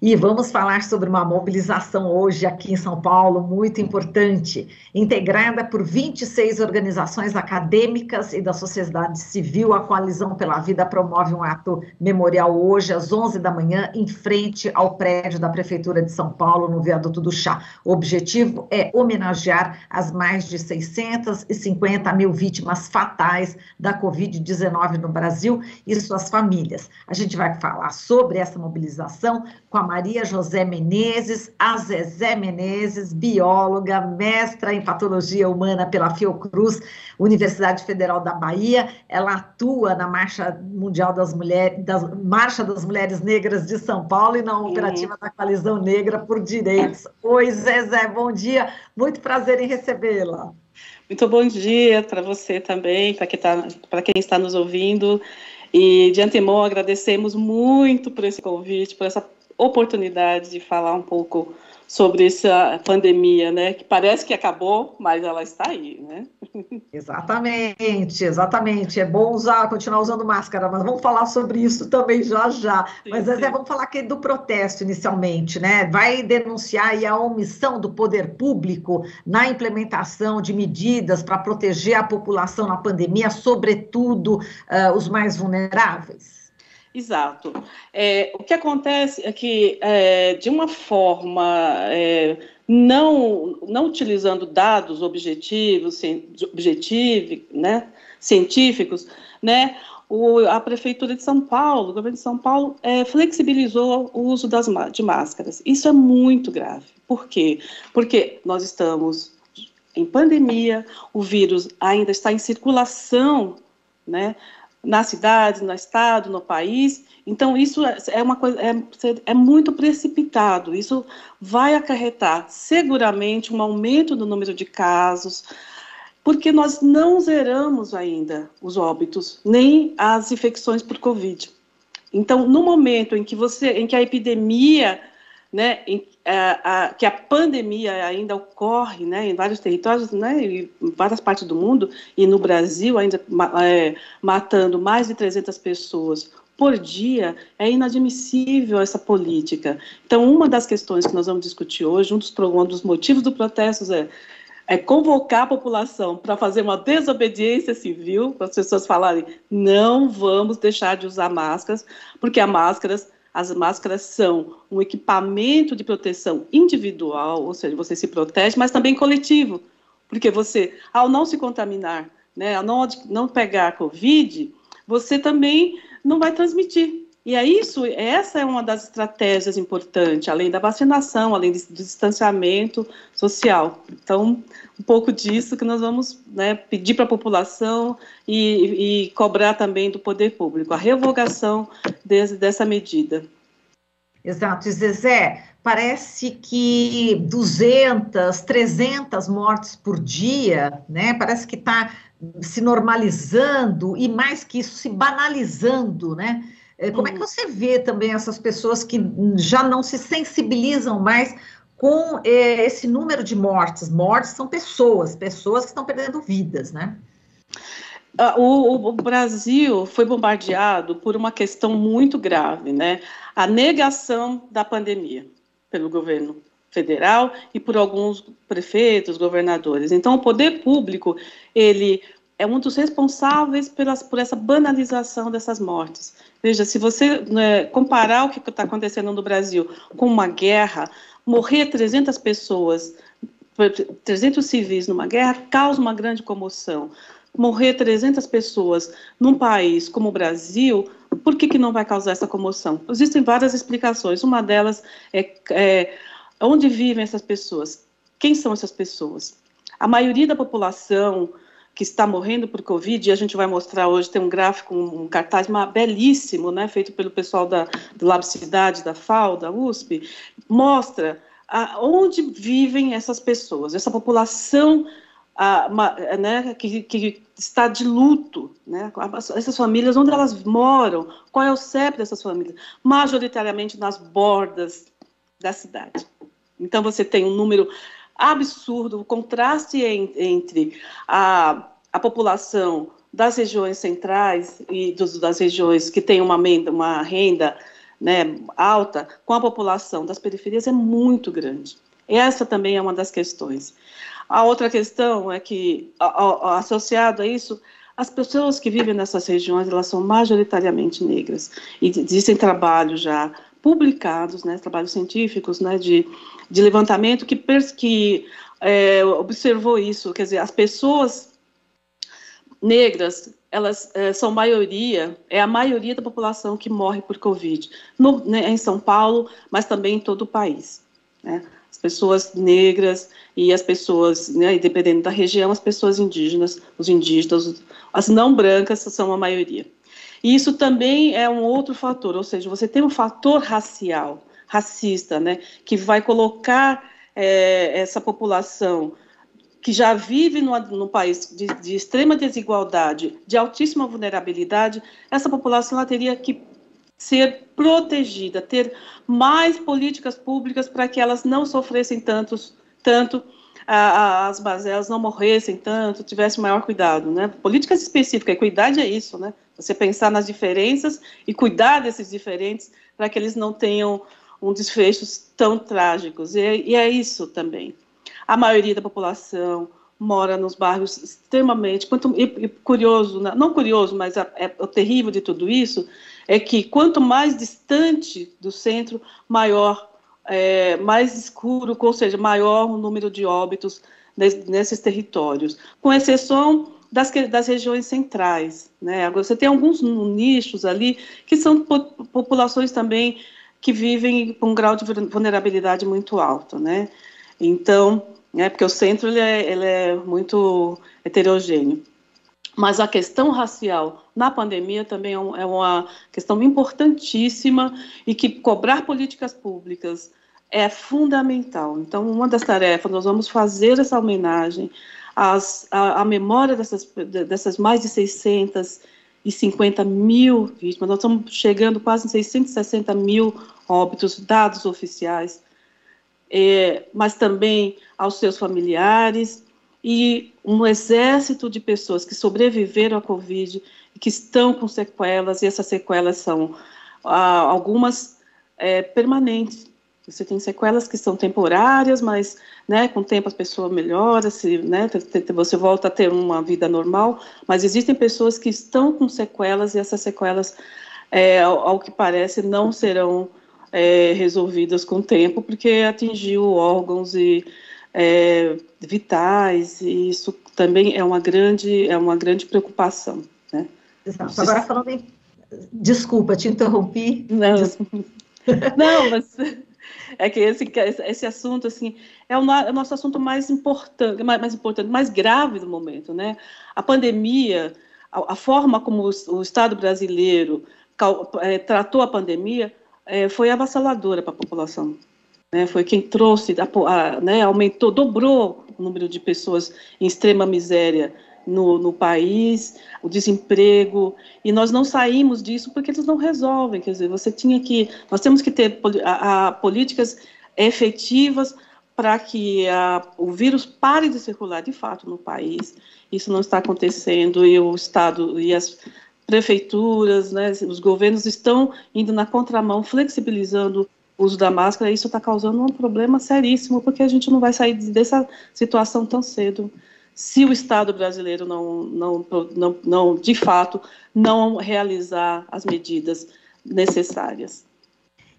E vamos falar sobre uma mobilização hoje aqui em São Paulo, muito importante, integrada por 26 organizações acadêmicas e da sociedade civil. A Coalizão pela Vida promove um ato memorial hoje, às 11 da manhã, em frente ao prédio da Prefeitura de São Paulo, no Viaduto do Chá. O objetivo é homenagear as mais de 650 mil vítimas fatais da Covid-19 no Brasil e suas famílias. A gente vai falar sobre essa mobilização com a Maria José Menezes, a Zezé Menezes, bióloga, mestra em patologia humana pela Fiocruz, Universidade Federal da Bahia. Ela atua na Marcha Mundial das Mulheres, Marcha das Mulheres Negras de São Paulo e na operativa da Coalizão Negra por Direitos. Oi, Zezé, bom dia. Muito prazer em recebê-la. Muito bom dia para você também, para quem está nos ouvindo. E, de antemão, agradecemos muito por esse convite, por essa oportunidade de falar um pouco sobre essa pandemia, né? Que parece que acabou, mas ela está aí, né? Exatamente, exatamente. É bom continuar usando máscara, mas vamos falar sobre isso também já já. Sim, mas sim. Vamos falar aqui do protesto inicialmente, né? Vai denunciar aí a omissão do poder público na implementação de medidas para proteger a população na pandemia, sobretudo os mais vulneráveis? Exato. O que acontece é que, de uma forma, não utilizando dados objetivos, né, científicos, né, a Prefeitura de São Paulo, o governo de São Paulo, flexibilizou o uso de máscaras. Isso é muito grave. Por quê? Porque nós estamos em pandemia, o vírus ainda está em circulação, né, na cidade, no estado, no país. Então, isso é uma coisa, é muito precipitado. Isso vai acarretar, seguramente, um aumento do número de casos, porque nós não zeramos ainda os óbitos, nem as infecções por Covid. Então, no momento em que a epidemia, né, que a pandemia ainda ocorre, né, em vários territórios, né, em várias partes do mundo, e no Brasil ainda matando mais de 300 pessoas por dia, é inadmissível essa política. Então, uma das questões que nós vamos discutir hoje, um dos motivos do protesto é convocar a população para fazer uma desobediência civil, para as pessoas falarem, não vamos deixar de usar máscaras, porque as máscaras são um equipamento de proteção individual, ou seja, você se protege, mas também coletivo, porque você, ao não se contaminar, né, ao não pegar Covid, você também não vai transmitir. E essa é uma das estratégias importantes, além da vacinação, além do distanciamento social. Então, um pouco disso que nós vamos, né, pedir para a população e cobrar também do poder público, a revogação dessa medida. Exato. E, Zezé, parece que 200, 300 mortes por dia, né? Parece que está se normalizando e, mais que isso, se banalizando, né? Como é que você vê também essas pessoas que já não se sensibilizam mais com esse número de mortes? Mortes são pessoas que estão perdendo vidas, né? O Brasil foi bombardeado por uma questão muito grave, né? A negação da pandemia pelo governo federal e por alguns prefeitos, governadores. Então, o poder público, ele é um dos responsáveis por essa banalização dessas mortes. Veja, se você, né, comparar o que está acontecendo no Brasil com uma guerra, morrer 300 pessoas, 300 civis numa guerra, causa uma grande comoção. Morrer 300 pessoas num país como o Brasil, por que não vai causar essa comoção? Existem várias explicações. Uma delas é onde vivem essas pessoas? Quem são essas pessoas? A maioria da população que está morrendo por Covid, e a gente vai mostrar hoje, tem um gráfico, um cartaz belíssimo, né, feito pelo pessoal do Lab Cidade, da FAU, da USP, mostra onde vivem essas pessoas, essa população, né, que está de luto, né, essas famílias, onde elas moram, qual é o CEP dessas famílias, majoritariamente nas bordas da cidade. Então, você tem um número absurdo, o contraste entre a população das regiões centrais e das regiões que têm uma renda né, alta com a população das periferias é muito grande. Essa também é uma das questões. A outra questão é que, associado a isso, as pessoas que vivem nessas regiões, elas são majoritariamente negras. E existem trabalhos já publicados, né, trabalhos científicos, né, de levantamento que observou isso. Quer dizer, as pessoas negras, elas são maioria, é a maioria da população que morre por Covid, em São Paulo, mas também em todo o país, né? As pessoas negras e as pessoas, né, dependendo da região, as pessoas indígenas, os indígenas, as não brancas são a maioria. E isso também é um outro fator, ou seja, você tem um fator racial, racista, né, que vai colocar essa população que já vive no país de extrema desigualdade, de altíssima vulnerabilidade, essa população ela teria que ser protegida, ter mais políticas públicas para que elas não sofressem tanto as mazelas, não morressem tanto, tivessem maior cuidado, né? Políticas específicas, equidade é isso, né? Você pensar nas diferenças e cuidar desses diferentes para que eles não tenham desfechos tão trágicos. E é isso também. A maioria da população mora nos bairros extremamente... o terrível de tudo isso é que quanto mais distante do centro, mais escuro, ou seja, maior o número de óbitos nesses territórios, com exceção das regiões centrais, né? Agora, você tem alguns nichos ali que são populações também que vivem com um grau de vulnerabilidade muito alto, né? Então... porque o centro ele é muito heterogêneo. Mas a questão racial na pandemia também é uma questão importantíssima e que cobrar políticas públicas é fundamental. Então, uma das tarefas, nós vamos fazer essa homenagem à memória dessas mais de 650 mil vítimas. Nós estamos chegando quase em 660 mil óbitos, dados oficiais, mas também aos seus familiares e um exército de pessoas que sobreviveram à Covid e que estão com sequelas, e essas sequelas são algumas permanentes. Você tem sequelas que são temporárias, mas, né, com o tempo a pessoa melhora, né, você volta a ter uma vida normal, mas existem pessoas que estão com sequelas e essas sequelas, ao que parece, não serão resolvidas com o tempo, porque atingiu órgãos vitais, e isso também é uma grande preocupação, né? Exato. Agora falando em... Desculpa, te interrompi. Não, mas é que esse assunto, assim, é o nosso assunto mais importante, mais grave do momento, né? A pandemia, a forma como o Estado brasileiro tratou a pandemia foi avassaladora para a população, né? Foi quem trouxe, aumentou, dobrou o número de pessoas em extrema miséria no país, o desemprego, e nós não saímos disso porque eles não resolvem. Quer dizer, nós temos que ter políticas efetivas para que o vírus pare de circular de fato no país. Isso não está acontecendo, e o Estado e as prefeituras, né, os governos estão indo na contramão, flexibilizando o uso da máscara, e isso está causando um problema seríssimo, porque a gente não vai sair dessa situação tão cedo, se o Estado brasileiro não de fato, não realizar as medidas necessárias.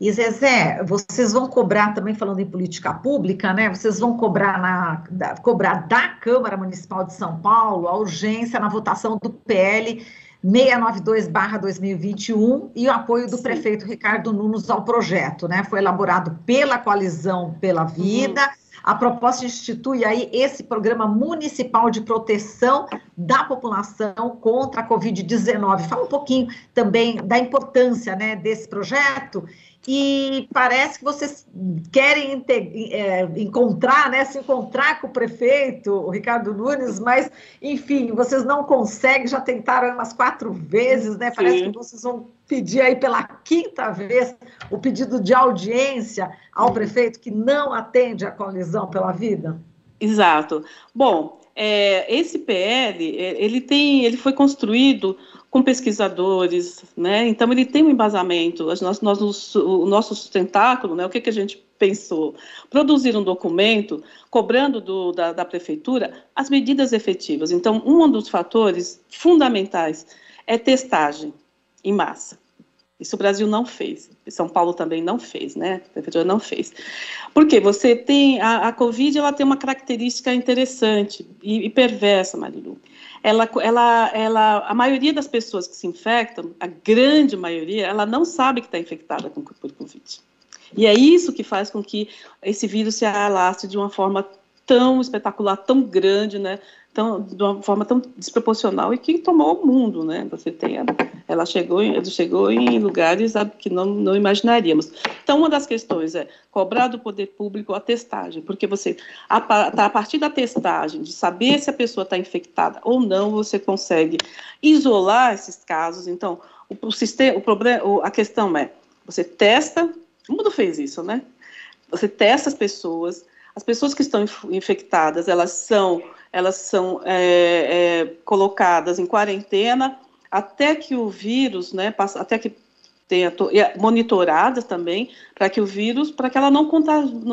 E, Zezé, vocês vão cobrar, também falando em política pública, né? Vocês vão cobrar, cobrar da Câmara Municipal de São Paulo a urgência na votação do PL 692-2021 e o apoio do prefeito Ricardo Nunes ao projeto, né? Foi elaborado pela Coalizão pela Vida. A proposta institui aí esse programa municipal de proteção da população contra a Covid-19. Fala um pouquinho também da importância, né, desse projeto, e parece que vocês querem se encontrar com o prefeito, o Ricardo Nunes, mas, enfim, vocês não conseguem, já tentaram umas 4 vezes, né? Parece que vocês vão pedir aí pela 5ª vez o pedido de audiência ao prefeito, que não atende à Coalizão pela Vida? Exato. Bom, esse PL, ele foi construído com pesquisadores, né? Então ele tem um embasamento. O nosso sustentáculo, né? O que a gente pensou? Produzir um documento cobrando da prefeitura as medidas efetivas. Então, um dos fatores fundamentais é testagem em massa. Isso o Brasil não fez, São Paulo também não fez, né? A prefeitura não fez. Porque você tem a Covid, ela tem uma característica interessante e perversa, Marilu. A maioria das pessoas que se infectam, a grande maioria, ela não sabe que está infectada por Covid. E é isso que faz com que esse vírus se alaste de uma forma tão espetacular, tão grande, né? De uma forma tão desproporcional e que tomou o mundo, né? Você tem ela chegou em lugares, sabe, que não imaginaríamos. Então, uma das questões é cobrar do poder público a testagem, porque você, a partir da testagem, de saber se a pessoa está infectada ou não, você consegue isolar esses casos. Então, a questão é, você testa, o mundo fez isso, né? Você testa as pessoas que estão infectadas, elas são colocadas em quarentena até que o vírus, né, até que tenha monitoradas também, para que o vírus, para que ela não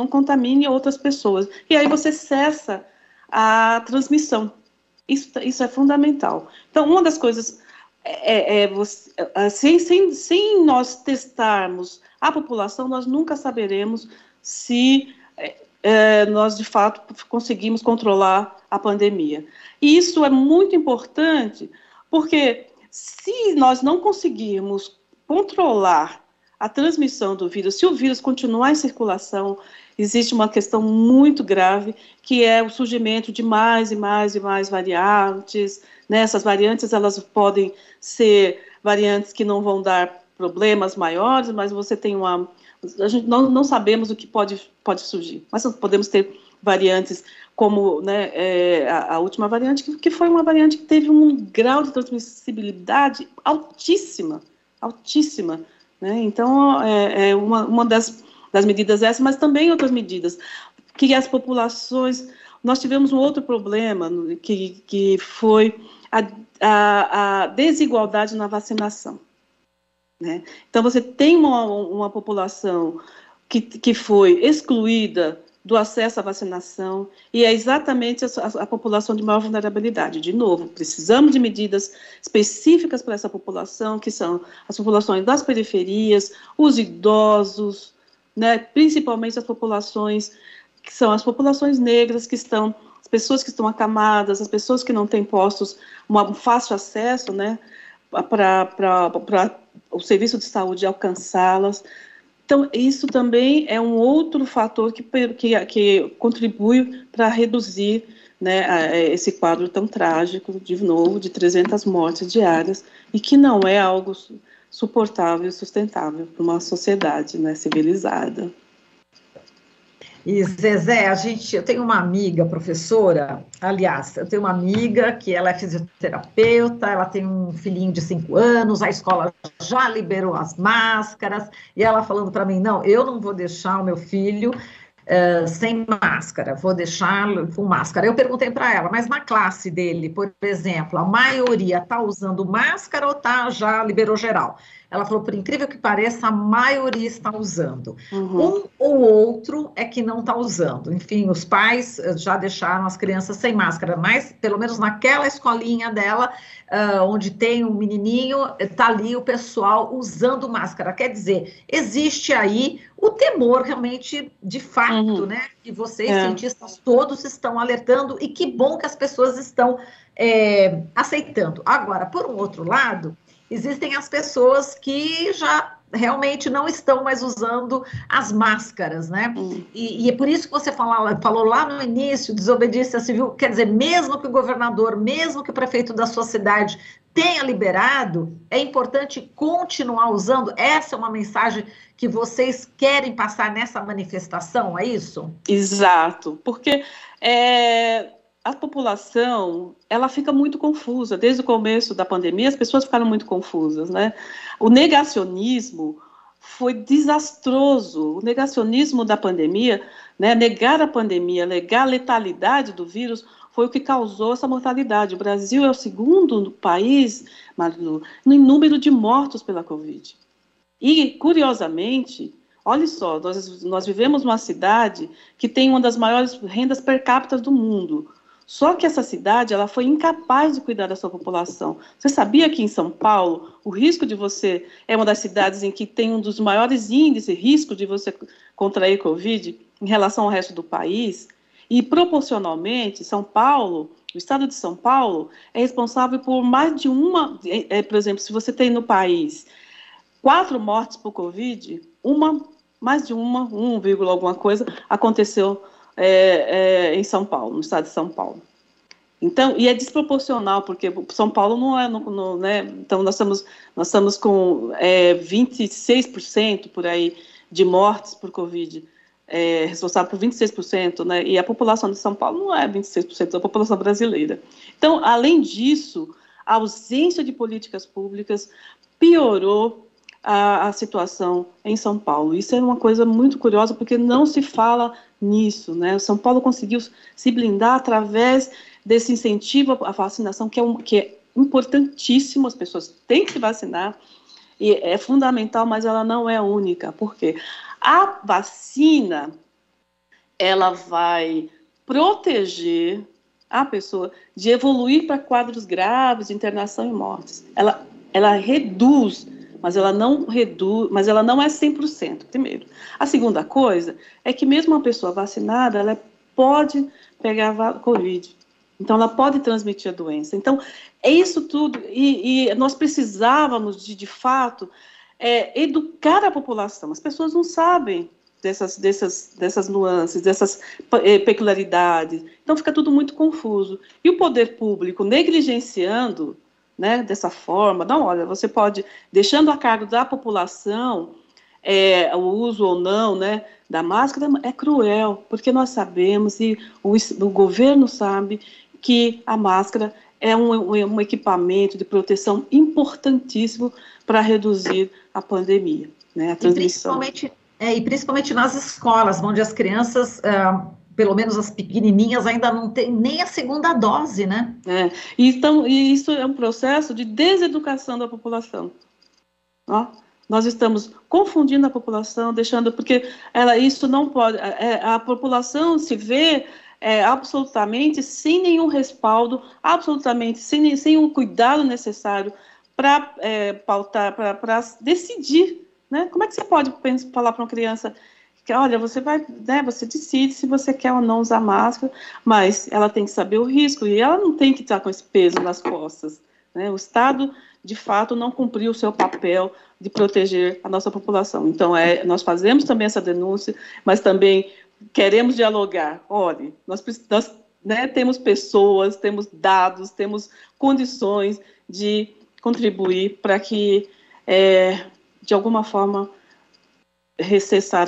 contamine outras pessoas. E aí você cessa a transmissão. Isso é fundamental. Então, uma das coisas sem nós testarmos a população, nós nunca saberemos se nós, de fato, conseguimos controlar a pandemia. E isso é muito importante, porque se nós não conseguirmos controlar a transmissão do vírus, se o vírus continuar em circulação, existe uma questão muito grave, que é o surgimento de mais e mais e mais variantes, né? Essas variantes, elas podem ser variantes que não vão dar problemas maiores, mas você tem uma... A gente não sabemos o que pode surgir, mas podemos ter variantes como, né, a última variante, que foi uma variante que teve um grau de transmissibilidade altíssima, altíssima, né? Então, uma das medidas essa, mas também outras medidas, que as populações... Nós tivemos um outro problema, que foi a desigualdade na vacinação, né? Então, você tem uma população que foi excluída do acesso à vacinação, e é exatamente a população de maior vulnerabilidade. De novo, precisamos de medidas específicas para essa população, que são as populações das periferias, os idosos, né, principalmente as populações, que são as populações negras, que estão, as pessoas que estão acamadas, as pessoas que não têm postos, um fácil acesso, né, para o serviço de saúde alcançá-las. Então, isso também é um outro fator que contribui para reduzir, né, esse quadro tão trágico, de novo, de 300 mortes diárias, e que não é algo suportável e sustentável para uma sociedade, né, civilizada. E, Zezé, eu tenho uma amiga professora, aliás, eu tenho uma amiga que ela é fisioterapeuta, ela tem um filhinho de 5 anos, a escola já liberou as máscaras, e ela falando para mim, não, eu não vou deixar o meu filho sem máscara, vou deixá-lo com máscara. Eu perguntei para ela, mas na classe dele, por exemplo, a maioria está usando máscara ou já liberou geral? Ela falou, por incrível que pareça, a maioria está usando. Uhum. Um ou outro é que não está usando. Enfim, os pais já deixaram as crianças sem máscara, mas pelo menos naquela escolinha dela, onde tem um menininho, está ali o pessoal usando máscara. Quer dizer, existe aí o temor realmente, de fato, uhum, né? Que vocês, cientistas, todos estão alertando, e que bom que as pessoas estão aceitando. Agora, por um outro lado... Existem as pessoas que já realmente não estão mais usando as máscaras, né? E é por isso que você falou lá no início, desobediência civil, quer dizer, mesmo que o governador, mesmo que o prefeito da sua cidade tenha liberado, é importante continuar usando. Essa é uma mensagem que vocês querem passar nessa manifestação, é isso? Exato, porque... A população, ela fica muito confusa. Desde o começo da pandemia, as pessoas ficaram muito confusas, né? O negacionismo foi desastroso. O negacionismo da pandemia, né, negar a pandemia, negar a letalidade do vírus, foi o que causou essa mortalidade. O Brasil é o segundo país, Marilu, no número de mortos pela Covid. E, curiosamente, olha só, nós vivemos numa cidade que tem uma das maiores rendas per capita do mundo. Só que essa cidade, ela foi incapaz de cuidar da sua população. Você sabia que em São Paulo, o risco de você... É uma das cidades em que tem um dos maiores índices, risco de você contrair Covid em relação ao resto do país. E, proporcionalmente, São Paulo, o estado de São Paulo, é responsável por mais de uma... por exemplo, se você tem no país 4 mortes por Covid, mais de uma, 1, alguma coisa, aconteceu em São Paulo, no estado de São Paulo. Então, e é desproporcional, porque São Paulo não é... então, nós estamos com 26% por aí de mortes por Covid, responsável por 26%, né, e a população de São Paulo não é 26% da população brasileira. Então, além disso, a ausência de políticas públicas piorou a situação em São Paulo. Isso é uma coisa muito curiosa, porque não se fala nisso, né? São Paulo conseguiu se blindar através desse incentivo à vacinação, que é importantíssimo. As pessoas têm que se vacinar, e é fundamental, mas ela não é única. Por quê? A vacina, ela vai proteger a pessoa de evoluir para quadros graves, internação e mortes. Ela reduz, mas ela não é 100%, primeiro. A segunda coisa é que mesmo uma pessoa vacinada, ela pode pegar a Covid. Então, ela pode transmitir a doença. Então, é isso tudo. E nós precisávamos de fato, educar a população. As pessoas não sabem dessas nuances, dessas peculiaridades. Então, fica tudo muito confuso. E o poder público negligenciando, né, dessa forma, não, olha, você pode, deixando a cargo da população o uso ou não, né, da máscara, é cruel, porque nós sabemos, e o governo sabe, que a máscara é um equipamento de proteção importantíssimo para reduzir a pandemia, né, a transmissão. E principalmente nas escolas, onde as crianças... pelo menos as pequenininhas ainda não tem nem a segunda dose, né? Então, e isso é um processo de deseducação da população. Ó, nós estamos confundindo a população, deixando... Porque isso não pode... a população se vê absolutamente sem nenhum respaldo, absolutamente sem o cuidado necessário para pautar, para decidir, né? Como é que você pode falar para uma criança... que, olha, você vai, né, você decide se você quer ou não usar máscara, mas ela tem que saber o risco, e ela não tem que estar com esse peso nas costas, né? O Estado, de fato, não cumpriu o seu papel de proteger a nossa população. Então, nós fazemos também essa denúncia, mas também queremos dialogar. Olha, nós, né, temos pessoas, temos dados, temos condições de contribuir para que, de alguma forma, recessar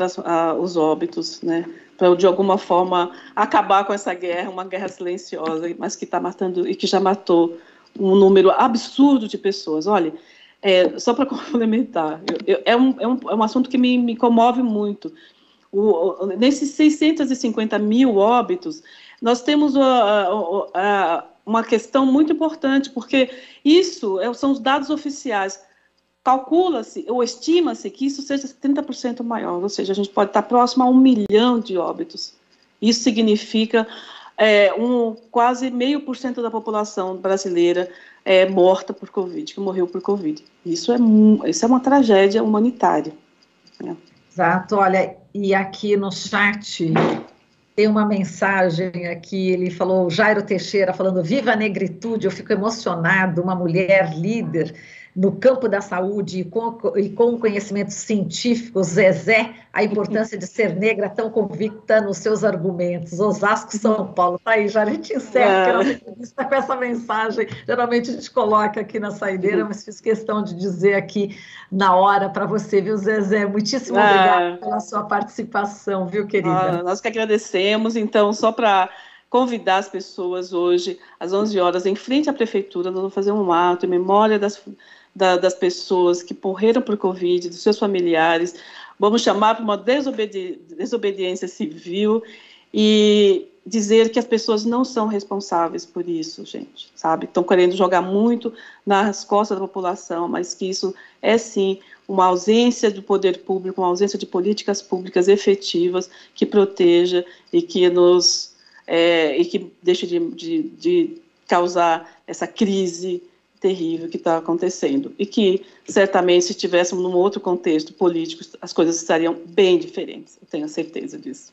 os óbitos, né, para de alguma forma acabar com essa guerra, uma guerra silenciosa, mas que está matando e que já matou um número absurdo de pessoas. Olha, só para complementar, é um assunto que me comove muito. Nesses 650 mil óbitos, nós temos uma questão muito importante, porque isso são os dados oficiais. Calcula-se, ou estima-se, que isso seja 30% maior, ou seja, a gente pode estar próximo a 1 milhão de óbitos. Isso significa quase 0,5% da população brasileira morta por Covid, que morreu por Covid. Isso é uma tragédia humanitária, né? Exato. Olha, e aqui no chat tem uma mensagem aqui, ele falou, Jairo Teixeira, falando, viva a negritude, eu fico emocionado, uma mulher líder no campo da saúde e com conhecimentos científicos. Zezé, a importância de ser negra tão convicta nos seus argumentos. Osasco, São Paulo. Tá aí, já a gente encerra com essa mensagem. Geralmente a gente coloca aqui na saideira, mas fiz questão de dizer aqui na hora para você, viu, Zezé? Muitíssimo obrigada pela sua participação, viu, querida? Nós que agradecemos. Então, só para convidar as pessoas hoje, às 11 horas, em frente à prefeitura, nós vamos fazer um ato em memória das das pessoas que morreram por Covid, dos seus familiares, vamos chamar para uma desobediência civil e dizer que as pessoas não são responsáveis por isso, gente, sabe? Estão querendo jogar muito nas costas da população, mas que isso é, sim, uma ausência do poder público, uma ausência de políticas públicas efetivas que proteja e que nos... e que deixe de causar essa crise terrível que está acontecendo. E que, certamente, se estivéssemos num outro contexto político, as coisas estariam bem diferentes. Eu tenho certeza disso.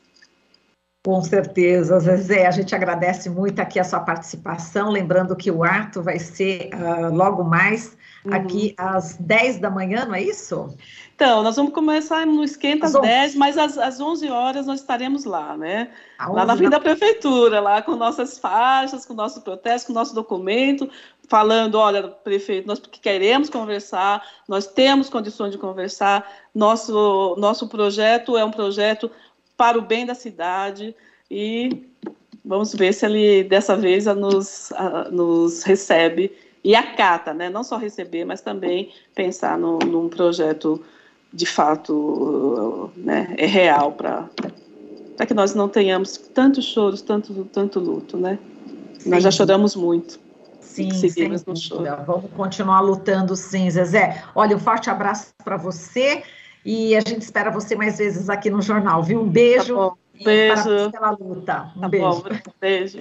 Com certeza, Zezé, a gente agradece muito aqui a sua participação, lembrando que o ato vai ser logo mais aqui às 10 da manhã, não é isso? Então, nós vamos começar no esquenta às 10, mas às 11 horas nós estaremos lá, né? Lá na frente da prefeitura, lá com nossas faixas, com nosso protesto, com nosso documento, falando, olha, prefeito, nós queremos conversar, nós temos condições de conversar, nosso projeto é um projeto para o bem da cidade, e vamos ver se ele, dessa vez, nos recebe e acata, né? Não só receber, mas também pensar num projeto, de fato, né, real, para que nós não tenhamos tantos choros, tanto luto, né? Sim. Nós já choramos muito. Sim, seguimos no choro. Vamos continuar lutando, sim, Zezé. Olha, um forte abraço para você. E a gente espera você mais vezes aqui no jornal, viu? Um beijo, tá e parabéns pela luta. Um beijo. Bom, beijo.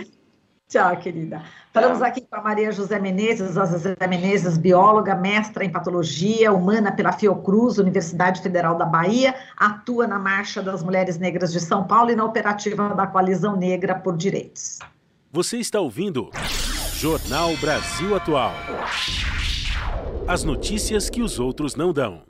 Tchau, querida. Tchau. Falamos aqui com a Maria José Menezes, a Zezé Menezes, bióloga, mestra em patologia humana pela Fiocruz, Universidade Federal da Bahia, atua na Marcha das Mulheres Negras de São Paulo e na operativa da Coalizão Negra por Direitos. Você está ouvindo Jornal Brasil Atual. As notícias que os outros não dão.